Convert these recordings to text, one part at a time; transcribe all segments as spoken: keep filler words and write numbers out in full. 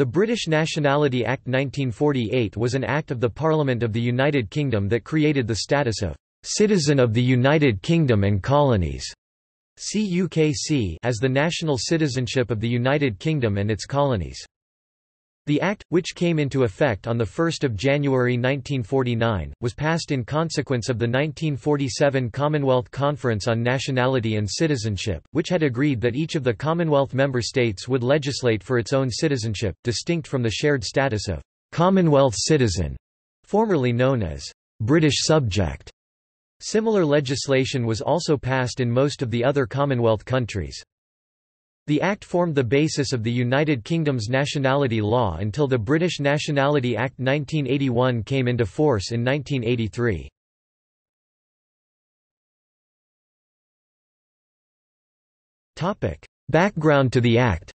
The British Nationality Act nineteen forty-eight was an act of the Parliament of the United Kingdom that created the status of "Citizen of the United Kingdom and Colonies" C U K C as the national citizenship of the United Kingdom and its colonies. The Act, which came into effect on the first of January nineteen forty-nine, was passed in consequence of the nineteen forty-seven Commonwealth Conference on Nationality and Citizenship, which had agreed that each of the Commonwealth member states would legislate for its own citizenship, distinct from the shared status of Commonwealth citizen, formerly known as British subject. Similar legislation was also passed in most of the other Commonwealth countries. The Act formed the basis of the United Kingdom's nationality law until the British Nationality Act nineteen eighty-one came into force in nineteen eighty-three. Background to the Act.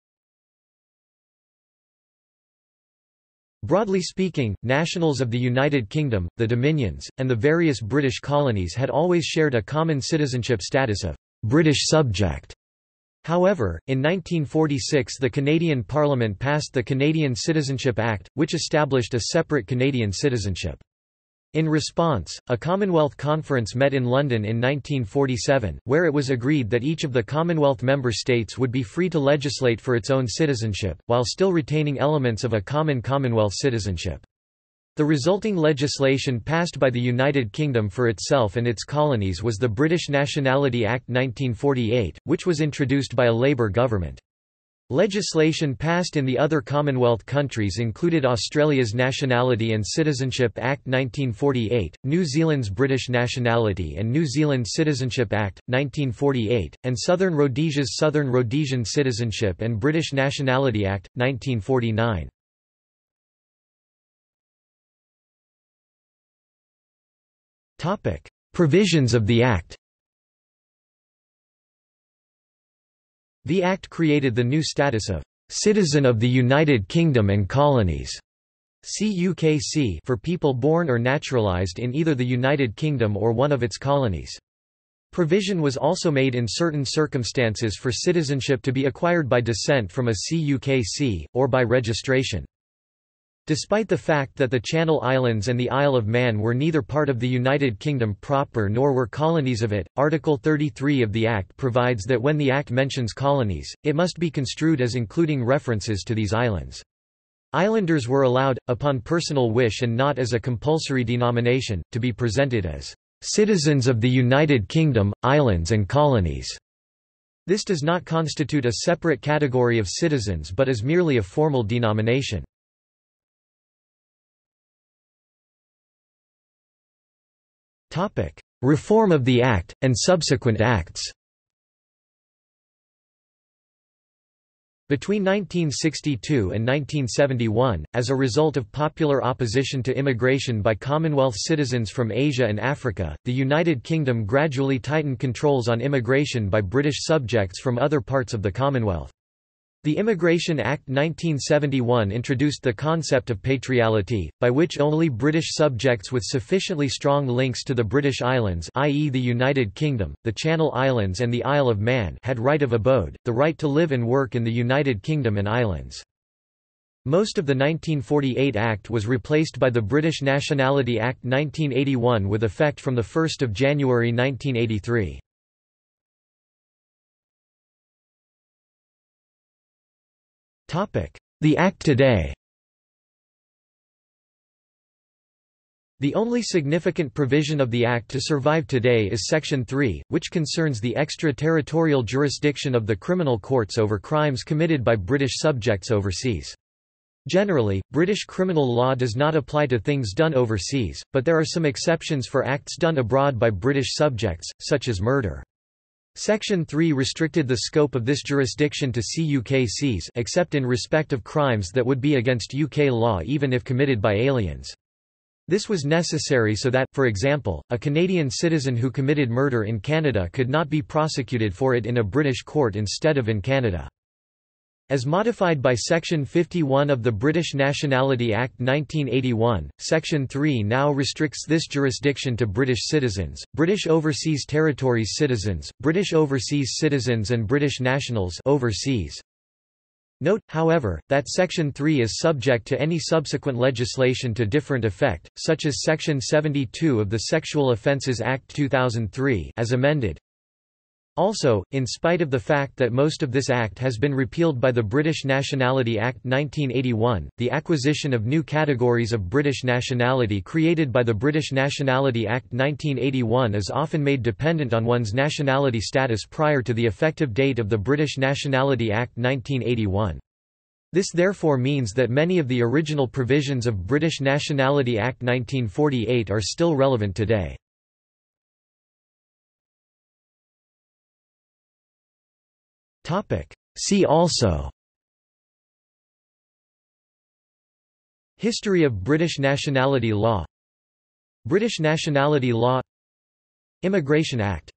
Broadly speaking, nationals of the United Kingdom, the Dominions, and the various British colonies had always shared a common citizenship status of British subject. However, in nineteen forty-six the Canadian Parliament passed the Canadian Citizenship Act, which established a separate Canadian citizenship. In response, a Commonwealth Conference met in London in nineteen forty-seven, where it was agreed that each of the Commonwealth member states would be free to legislate for its own citizenship, while still retaining elements of a common Commonwealth citizenship. The resulting legislation passed by the United Kingdom for itself and its colonies was the British Nationality Act nineteen forty-eight, which was introduced by a Labour government. Legislation passed in the other Commonwealth countries included Australia's Nationality and Citizenship Act nineteen forty-eight, New Zealand's British Nationality and New Zealand Citizenship Act, nineteen forty-eight, and Southern Rhodesia's Southern Rhodesian Citizenship and British Nationality Act, nineteen forty-nine. Provisions of the Act. The Act created the new status of Citizen of the United Kingdom and Colonies C U K C for people born or naturalised in either the United Kingdom or one of its colonies. Provision was also made in certain circumstances for citizenship to be acquired by descent from a C U K C, or by registration. Despite the fact that the Channel Islands and the Isle of Man were neither part of the United Kingdom proper nor were colonies of it, Article thirty-three of the Act provides that when the Act mentions colonies, it must be construed as including references to these islands. Islanders were allowed, upon personal wish and not as a compulsory denomination, to be presented as citizens of the United Kingdom, islands and colonies. This does not constitute a separate category of citizens but is merely a formal denomination. Reform of the Act, and subsequent acts. Between nineteen sixty-two and nineteen seventy-one, as a result of popular opposition to immigration by Commonwealth citizens from Asia and Africa, the United Kingdom gradually tightened controls on immigration by British subjects from other parts of the Commonwealth. The Immigration Act nineteen seventy-one introduced the concept of patriality, by which only British subjects with sufficiently strong links to the British Islands, that is the United Kingdom, the Channel Islands and the Isle of Man, had right of abode, the right to live and work in the United Kingdom and Islands. Most of the nineteen forty-eight Act was replaced by the British Nationality Act nineteen eighty-one with effect from the first of January nineteen eighty-three. The Act today. The only significant provision of the Act to survive today is Section three, which concerns the extraterritorial jurisdiction of the criminal courts over crimes committed by British subjects overseas. Generally, British criminal law does not apply to things done overseas, but there are some exceptions for acts done abroad by British subjects, such as murder. Section three restricted the scope of this jurisdiction to C U K Cs except in respect of crimes that would be against U K law even if committed by aliens. This was necessary so that, for example, a Canadian citizen who committed murder in Canada could not be prosecuted for it in a British court instead of in Canada. As modified by Section fifty-one of the British Nationality Act nineteen eighty-one, Section three now restricts this jurisdiction to British citizens, British Overseas Territories citizens, British Overseas citizens and British nationals overseas. Note, however, that Section three is subject to any subsequent legislation to different effect, such as Section seventy-two of the Sexual Offences Act two thousand three as amended. Also, in spite of the fact that most of this act has been repealed by the British Nationality Act nineteen eighty-one, the acquisition of new categories of British nationality created by the British Nationality Act nineteen eighty-one is often made dependent on one's nationality status prior to the effective date of the British Nationality Act nineteen eighty-one. This therefore means that many of the original provisions of British Nationality Act nineteen forty-eight are still relevant today. See also: History of British nationality law, British nationality law, Immigration Act.